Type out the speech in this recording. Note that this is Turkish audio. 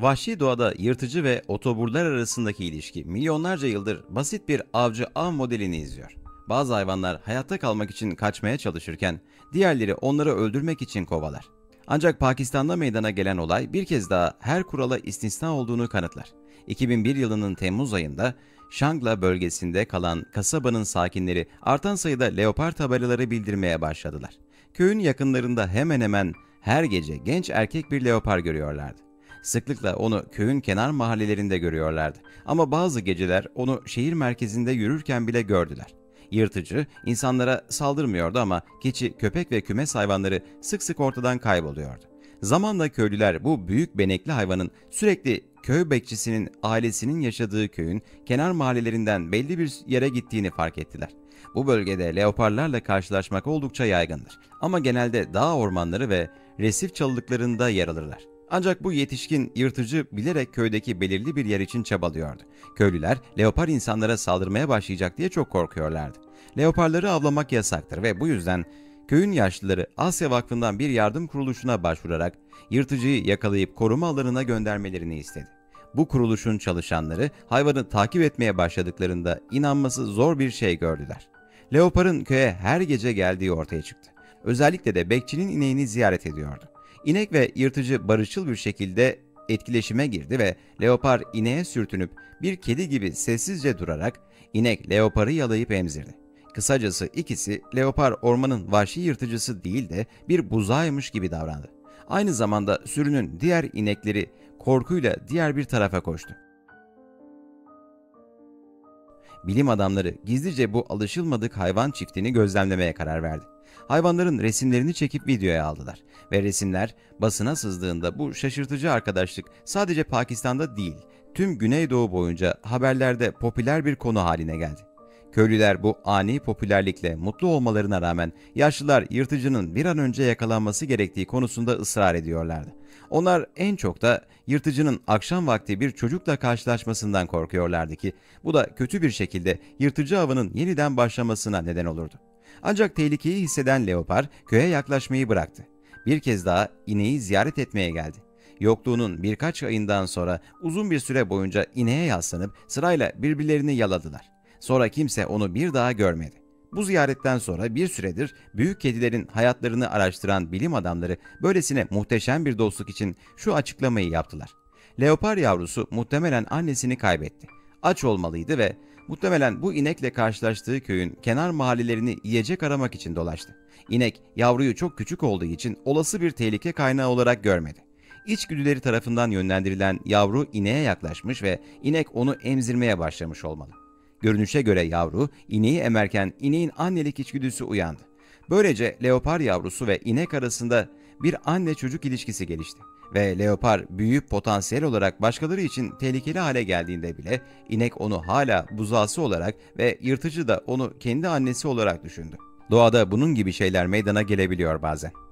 Vahşi doğada yırtıcı ve otoburlar arasındaki ilişki milyonlarca yıldır basit bir avcı-av modelini izliyor. Bazı hayvanlar hayatta kalmak için kaçmaya çalışırken diğerleri onları öldürmek için kovalar. Ancak Pakistan'da meydana gelen olay bir kez daha her kurala istisna olduğunu kanıtlar. 2001 yılının Temmuz ayında Şangla bölgesinde kalan kasabanın sakinleri artan sayıda leopar tabelaları bildirmeye başladılar. Köyün yakınlarında hemen hemen her gece genç erkek bir leopar görüyorlardı. Sıklıkla onu köyün kenar mahallelerinde görüyorlardı ama bazı geceler onu şehir merkezinde yürürken bile gördüler. Yırtıcı insanlara saldırmıyordu ama keçi, köpek ve kümes hayvanları sık sık ortadan kayboluyordu. Zamanla köylüler bu büyük benekli hayvanın sürekli köy bekçisinin ailesinin yaşadığı köyün kenar mahallelerinden belli bir yere gittiğini fark ettiler. Bu bölgede leoparlarla karşılaşmak oldukça yaygındır ama genelde dağ ormanları ve resif çalılıklarında yer alırlar. Ancak bu yetişkin yırtıcı bilerek köydeki belirli bir yer için çabalıyordu. Köylüler leopar insanlara saldırmaya başlayacak diye çok korkuyorlardı. Leoparları avlamak yasaktır ve bu yüzden köyün yaşlıları Asya Vakfı'ndan bir yardım kuruluşuna başvurarak yırtıcıyı yakalayıp koruma alanına göndermelerini istedi. Bu kuruluşun çalışanları hayvanı takip etmeye başladıklarında inanması zor bir şey gördüler. Leoparın köye her gece geldiği ortaya çıktı. Özellikle de bekçinin ineğini ziyaret ediyordu. İnek ve yırtıcı barışçıl bir şekilde etkileşime girdi ve leopar ineğe sürtünüp bir kedi gibi sessizce durarak inek leoparı yalayıp emzirdi. Kısacası ikisi leopar ormanın vahşi yırtıcısı değil de bir buzağıymış gibi davrandı. Aynı zamanda sürünün diğer inekleri korkuyla diğer bir tarafa koştu. Bilim adamları gizlice bu alışılmadık hayvan çiftini gözlemlemeye karar verdi. Hayvanların resimlerini çekip videoya aldılar ve resimler basına sızdığında bu şaşırtıcı arkadaşlık sadece Pakistan'da değil, tüm Güneydoğu boyunca haberlerde popüler bir konu haline geldi. Köylüler bu ani popülerlikle mutlu olmalarına rağmen yaşlılar yırtıcının bir an önce yakalanması gerektiği konusunda ısrar ediyorlardı. Onlar en çok da yırtıcının akşam vakti bir çocukla karşılaşmasından korkuyorlardı ki bu da kötü bir şekilde yırtıcı avının yeniden başlamasına neden olurdu. Ancak tehlikeyi hisseden leopar köye yaklaşmayı bıraktı. Bir kez daha ineği ziyaret etmeye geldi. Yokluğunun birkaç ayından sonra uzun bir süre boyunca ineğe yaslanıp sırayla birbirlerini yaladılar. Sonra kimse onu bir daha görmedi. Bu ziyaretten sonra bir süredir büyük kedilerin hayatlarını araştıran bilim adamları böylesine muhteşem bir dostluk için şu açıklamayı yaptılar. Leopar yavrusu muhtemelen annesini kaybetti. Aç olmalıydı ve muhtemelen bu inekle karşılaştığı köyün kenar mahallelerini yiyecek aramak için dolaştı. İnek yavruyu çok küçük olduğu için olası bir tehlike kaynağı olarak görmedi. İçgüdüleri tarafından yönlendirilen yavru ineğe yaklaşmış ve inek onu emzirmeye başlamış olmalı. Görünüşe göre yavru ineği emerken ineğin annelik içgüdüsü uyandı. Böylece leopar yavrusu ve inek arasında bir anne çocuk ilişkisi gelişti. Ve leopar büyüyüp potansiyel olarak başkaları için tehlikeli hale geldiğinde bile inek onu hala buzağısı olarak ve yırtıcı da onu kendi annesi olarak düşündü. Doğada bunun gibi şeyler meydana gelebiliyor bazen.